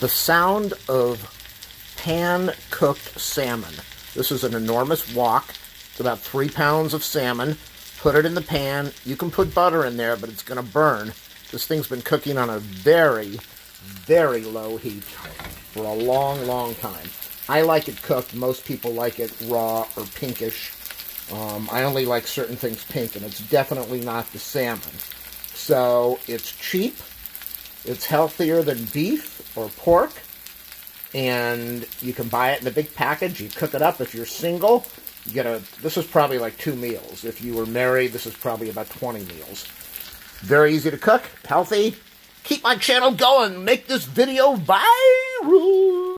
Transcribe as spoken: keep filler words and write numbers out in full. The sound of pan-cooked salmon. This is an enormous wok. It's about three pounds of salmon. Put it in the pan. You can put butter in there, but it's going to burn. This thing's been cooking on a very, very low heat for a long, long time. I like it cooked. Most people like it raw or pinkish. Um, I only like certain things pink, and it's definitely not the salmon. So it's cheap. It's healthier than beef or pork, and you can buy it in a big package. You cook it up. If you're single, you get a, this is probably like two meals. If you were married, this is probably about twenty meals. Very easy to cook, healthy. Keep my channel going. Make this video viral.